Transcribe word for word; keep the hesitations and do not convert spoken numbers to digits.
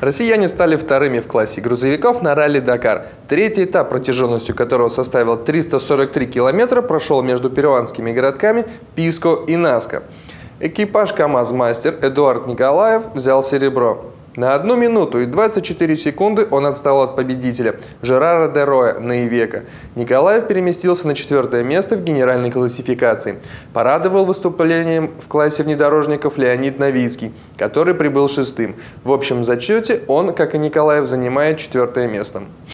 Россияне стали вторыми в классе грузовиков на ралли «Дакар». Третий этап, протяженностью которого составил триста сорок три километра, прошел между перуанскими городками Писко и Наска. Экипаж «КАМАЗ-мастер» Эдуард Николаев взял серебро. На одну минуту и двадцать четыре секунды он отстал от победителя Жерара де Роя на Ивеко. Николаев переместился на четвертое место в генеральной классификации. Порадовал выступлением в классе внедорожников Леонид Новицкий, который прибыл шестым. В общем зачете он, как и Николаев, занимает четвертое место.